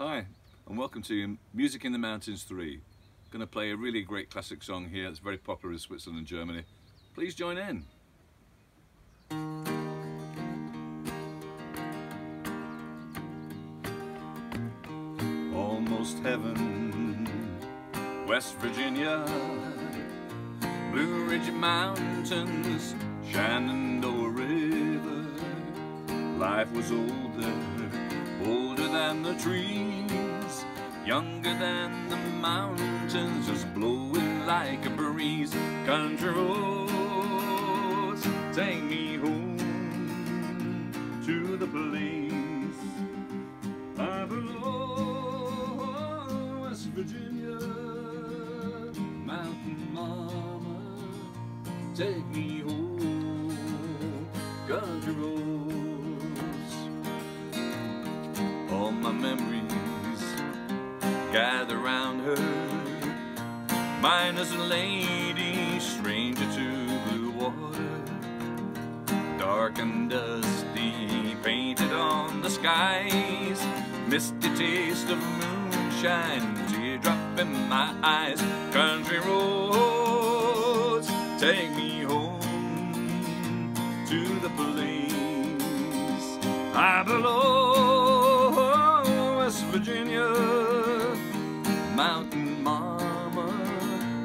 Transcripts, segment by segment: Hi, and welcome to Music in the Mountains 3. I'm going to play a really great classic song here that's very popular in Switzerland and Germany. Please join in. Almost heaven, West Virginia, Blue Ridge Mountains, Shenandoah River. Life was older than the trees, younger than the mountains, just blowing like a breeze. Country roads, take me home to the place I belong. West Virginia, mountain mama, take me home, country roads. All my memories gather round her, mine is a lady, stranger to blue water. Dark and dusty, painted on the skies, misty taste of moonshine, teardrop in my eyes. Country roads, take me home to the place I belong. West Virginia, mountain mama,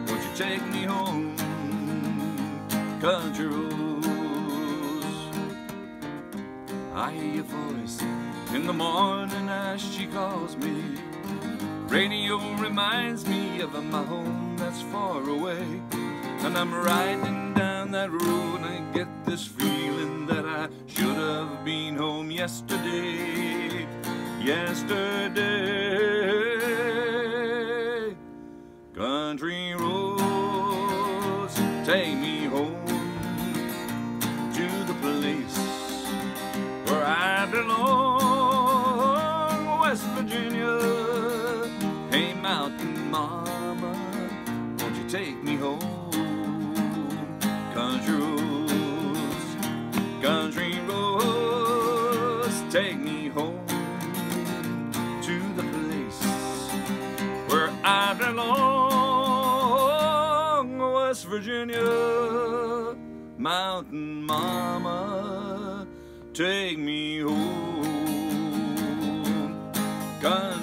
won't you take me home, country roads. I hear your voice in the morning as she calls me. Radio reminds me of my home that's far away. And I'm riding down that road and I get this feeling that I should have been home yesterday. Yesterday, country roads, take me home to the place where I belong. West Virginia, hey mountain mama, won't you take me home? Country roads, country roads, take me home to the place where I belong. West Virginia, mountain mama, take me home.